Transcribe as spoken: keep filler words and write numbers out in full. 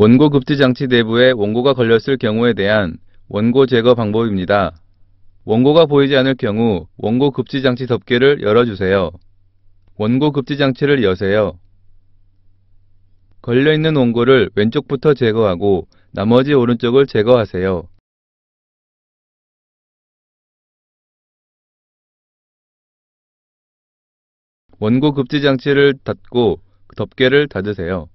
원고 급제 장치 내부에 원고가 걸렸을 경우에 대한 원고 제거 방법입니다. 원고가 보이지 않을 경우 원고 급제 장치 덮개를 열어주세요. 원고 급제 장치를 여세요. 걸려있는 원고를 왼쪽부터 제거하고 나머지 오른쪽을 제거하세요. 원고 급제 장치를 닫고 덮개를 닫으세요.